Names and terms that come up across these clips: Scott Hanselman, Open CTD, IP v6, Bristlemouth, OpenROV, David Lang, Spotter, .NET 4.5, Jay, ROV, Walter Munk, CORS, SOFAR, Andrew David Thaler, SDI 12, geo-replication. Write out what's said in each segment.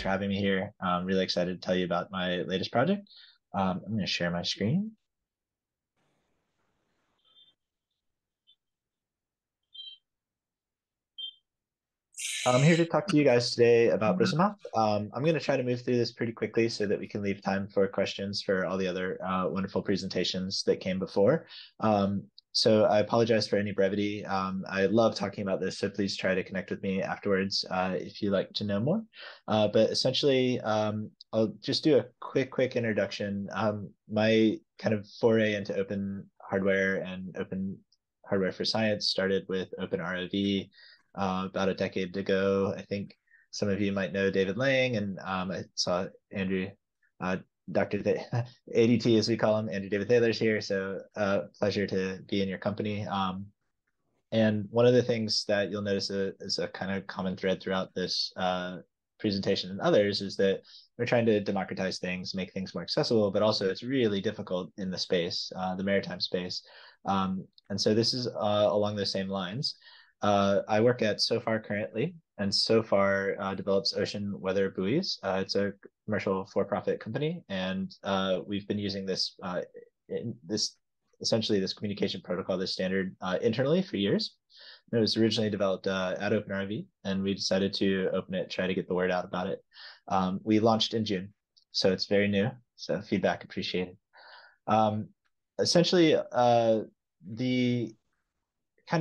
much for having me here. I'm really excited to tell you about my latest project. I'm going to share my screen. I'm here to talk to you guys today about Bristlemouth. I'm going to try to move through this pretty quickly so that we can leave time for questions for all the other wonderful presentations that came before. So I apologize for any brevity. I love talking about this, so please try to connect with me afterwards if you'd like to know more. But essentially, I'll just do a quick introduction. My kind of foray into open hardware and open hardware for science started with OpenROV. About a decade ago. I think some of you might know David Lang, and I saw Andrew, ADT as we call him, Andrew David Thaler's here, so pleasure to be in your company. And one of the things that you'll notice is a kind of common thread throughout this presentation and others is that we're trying to democratize things, make things more accessible, but also it's really difficult in the space, the maritime space. And so this is along those same lines. I work at SOFAR currently, and SOFAR develops ocean weather buoys. It's a commercial for-profit company, and we've been using this, essentially this communication protocol, this standard internally for years. And it was originally developed at OpenRV, and we decided to open it, try to get the word out about it. We launched in June, so it's very new, so feedback appreciated. Essentially,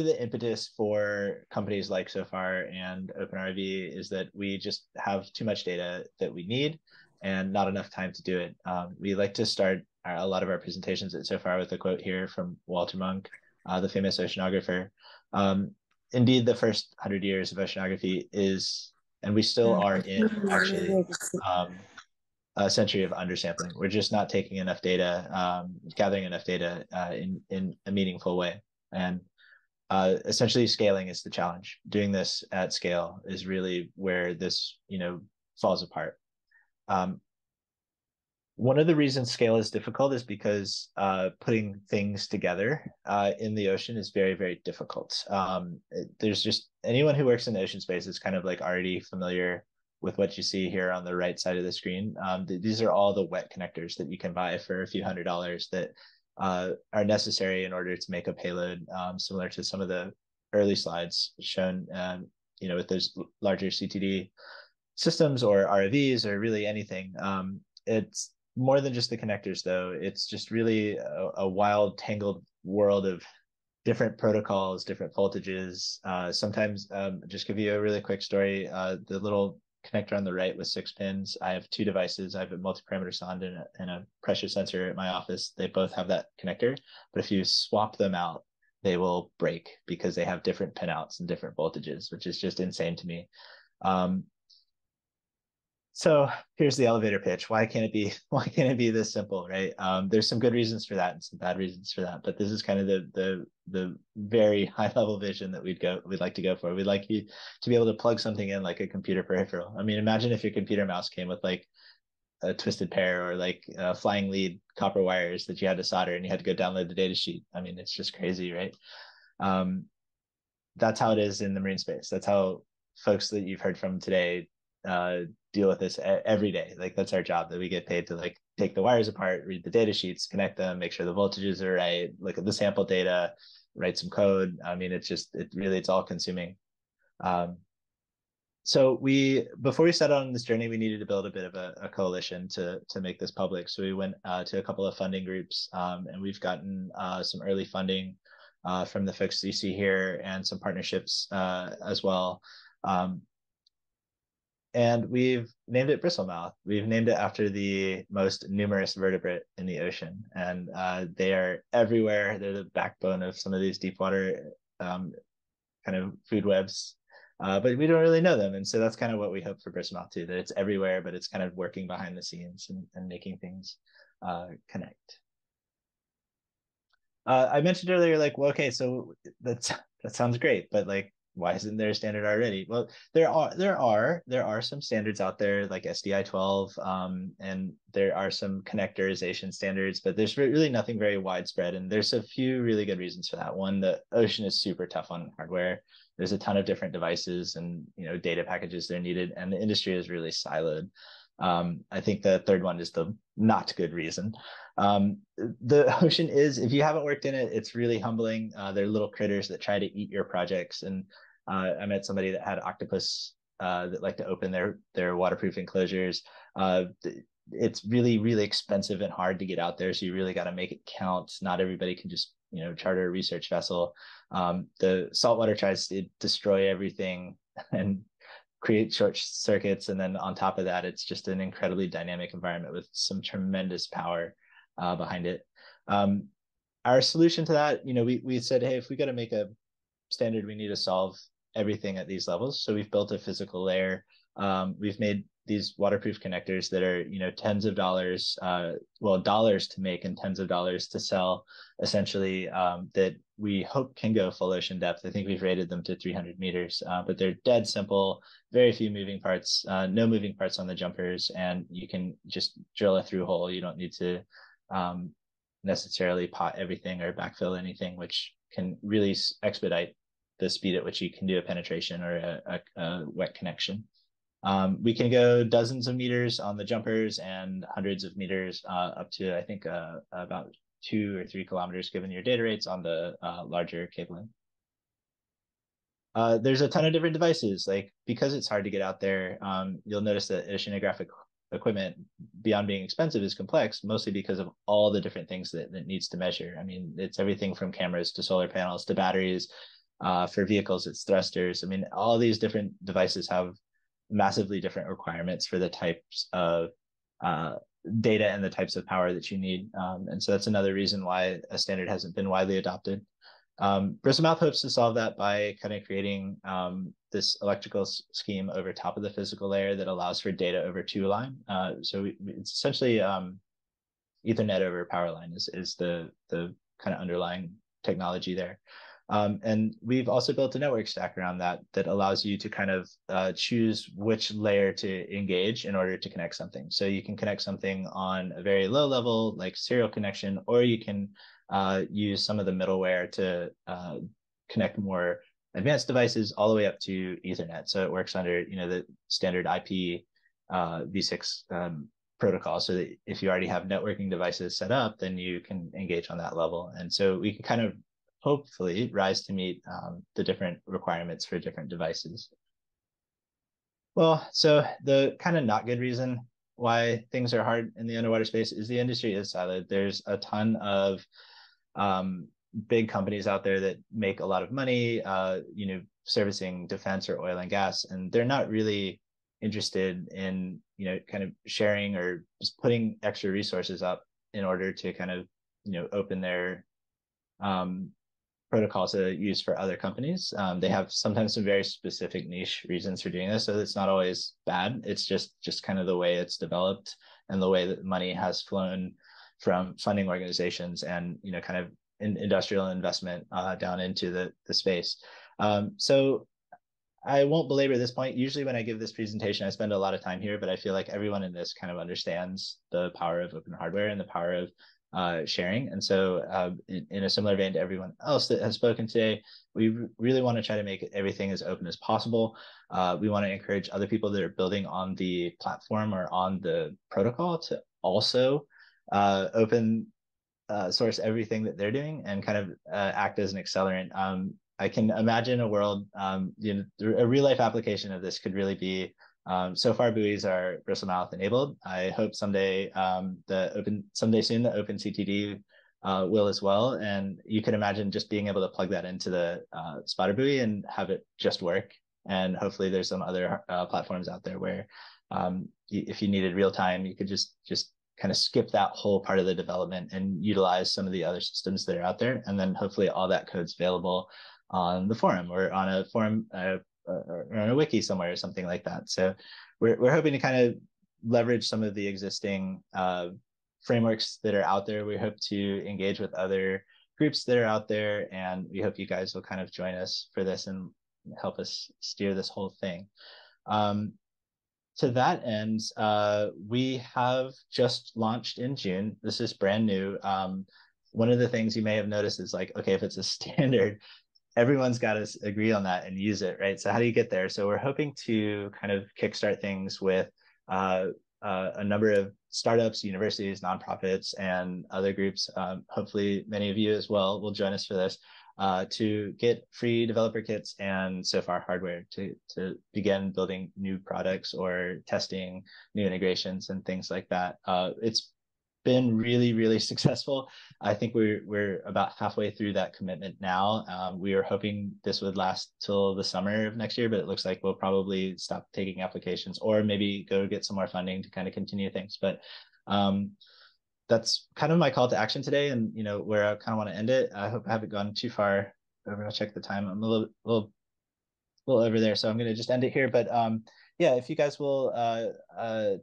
the impetus for companies like SOFAR and OpenRV is that we just have too much data that we need and not enough time to do it. We like to start a lot of our presentations at SOFAR with a quote here from Walter Munk, the famous oceanographer. Indeed, the first 100 years of oceanography is, and we still are in actually, a century of undersampling. We're just not taking enough data, gathering enough data in a meaningful way. And essentially scaling is the challenge. Doing this at scale is really where this, falls apart. One of the reasons scale is difficult is because putting things together in the ocean is very, very difficult. There's just anyone who works in the ocean space is kind of like already familiar with what you see here on the right side of the screen. These are all the wet connectors that you can buy for a few $100s that are necessary in order to make a payload similar to some of the early slides shown, with those larger CTD systems or ROVs or really anything. It's more than just the connectors, though. It's just really a wild, tangled world of different protocols, different voltages. Sometimes, just give you a really quick story. The little connector on the right with 6 pins. I have 2 devices. I have a multi-parameter sonde and a pressure sensor at my office. They both have that connector, but if you swap them out, they will break because they have different pinouts and different voltages, which is just insane to me. So here's the elevator pitch. Why can't it be this simple, right? There's some good reasons for that and some bad reasons for that, but this is kind of the very high level vision that we'd like to go for. We'd like you to be able to plug something in like a computer peripheral. I mean, imagine if your computer mouse came with like a twisted pair or like flying lead copper wires that you had to solder and you had to go download the data sheet. I mean, it's just crazy, right? That's how it is in the marine space. That's how folks that you've heard from today deal with this every day. Like, that's our job, that we get paid to like take the wires apart, read the data sheets, connect them, make sure the voltages are right, look at the sample data, write some code. I mean, it's all consuming. So before we set out on this journey, we needed to build a bit of a coalition to make this public. So we went to a couple of funding groups, and we've gotten some early funding from the folks you see here and some partnerships as well. And we've named it Bristlemouth. We've named it after the most numerous vertebrate in the ocean. And they are everywhere. They're the backbone of some of these deep water kind of food webs, but we don't really know them. And so that's kind of what we hope for Bristlemouth too, that it's everywhere, but it's kind of working behind the scenes and making things connect. I mentioned earlier, like, well, okay, so that sounds great, but like, why isn't there a standard already? Well, there are some standards out there like SDI 12, and there are some connectorization standards, but there's really nothing very widespread. And there's a few really good reasons for that. One, the ocean is super tough on hardware. There's a ton of different devices and, you know, data packages that are needed, and the industry is really siloed. I think the third one is the not good reason. The ocean is, if you haven't worked in it, it's really humbling. They're little critters that try to eat your projects. And I met somebody that had octopus that like to open their waterproof enclosures. It's really, really expensive and hard to get out there. So you really got to make it count. Not everybody can just, you know, charter a research vessel. The saltwater tries to destroy everything and create short circuits. And then on top of that, it's just an incredibly dynamic environment with some tremendous power behind it. Our solution to that, you know, we said, hey, if we got to make a standard, we need to solve everything at these levels. So we've built a physical layer. We've made these waterproof connectors that are, you know, tens of dollars, dollars to make and tens of dollars to sell, essentially, that we hope can go full ocean depth. I think we've rated them to 300 meters, but they're dead simple, very few moving parts, no moving parts on the jumpers, and you can just drill a through hole. You don't need to necessarily pot everything or backfill anything, which can really expedite the speed at which you can do a penetration or a wet connection. We can go dozens of meters on the jumpers and hundreds of meters up to, I think, about 2 or 3 kilometers, given your data rates on the larger cabling. There's a ton of different devices, like because it's hard to get out there. You'll notice that oceanographic equipment, beyond being expensive, is complex, mostly because of all the different things that it needs to measure. I mean, it's everything from cameras to solar panels to batteries. For vehicles, it's thrusters. I mean, all these different devices have massively different requirements for the types of data and the types of power that you need. And so that's another reason why a standard hasn't been widely adopted. Bristlemouth hopes to solve that by kind of creating this electrical scheme over top of the physical layer that allows for data over two line. It's essentially Ethernet over power line is the kind of underlying technology there. And we've also built a network stack around that allows you to kind of choose which layer to engage in order to connect something. So you can connect something on a very low level, like serial connection, or you can use some of the middleware to connect more advanced devices all the way up to Ethernet. So it works under, you know, the standard IP v6 protocol, so that if you already have networking devices set up, then you can engage on that level. And so we can kind of hopefully rise to meet the different requirements for different devices. Well, so the kind of not good reason why things are hard in the underwater space is the industry is siloed. There's a ton of big companies out there that make a lot of money, you know, servicing defense or oil and gas, and they're not really interested in, you know, kind of sharing or just putting extra resources up in order to kind of, you know, open their protocols to use for other companies. They have sometimes some very specific niche reasons for doing this, so it's not always bad. It's just kind of the way it's developed and the way that money has flown from funding organizations and, you know, kind of industrial investment down into the space. So I won't belabor this point. Usually when I give this presentation, I spend a lot of time here, but I feel like everyone in this kind of understands the power of open hardware and the power of sharing. And so in a similar vein to everyone else that has spoken today, we really want to try to make everything as open as possible. We want to encourage other people that are building on the platform or on the protocol to also open source everything that they're doing and kind of act as an accelerant. I can imagine a world, you know, a real life application of this could really be SOFAR buoys are Bristlemouth enabled. I hope someday the Open CTD will as well. And you can imagine just being able to plug that into the Spotter buoy and have it just work. And hopefully there's some other platforms out there where if you needed real time, you could just kind of skip that whole part of the development and utilize some of the other systems that are out there. And then hopefully all that code's available on the forum or on a forum or on a wiki somewhere or something like that. So we're hoping to kind of leverage some of the existing frameworks that are out there. We hope to engage with other groups that are out there, and we hope you guys will kind of join us for this and help us steer this whole thing. To that end, we have just launched in June. This is brand new. One of the things you may have noticed is like, okay, if it's a standard, everyone's got to agree on that and use it, right? So how do you get there? So we're hoping to kind of kickstart things with a number of startups, universities, nonprofits, and other groups. Hopefully many of you as well will join us for this to get free developer kits and SOFAR hardware to begin building new products or testing new integrations and things like that. It's been really, really successful. I think we're about halfway through that commitment now. We were hoping this would last till the summer of next year, but it looks like we'll probably stop taking applications or maybe go get some more funding to kind of continue things. But that's kind of my call to action today, and you know where I kind of want to end it. I hope I haven't gone too far over. I'll check the time. I'm a little over there, so I'm going to just end it here. But yeah, if you guys will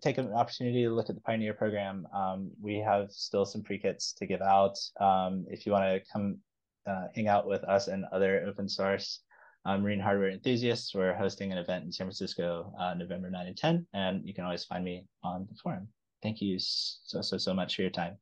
take an opportunity to look at the Pioneer program, we have still some free kits to give out. If you want to come hang out with us and other open source marine hardware enthusiasts, we're hosting an event in San Francisco November 9 and 10, and you can always find me on the forum. Thank you so much for your time.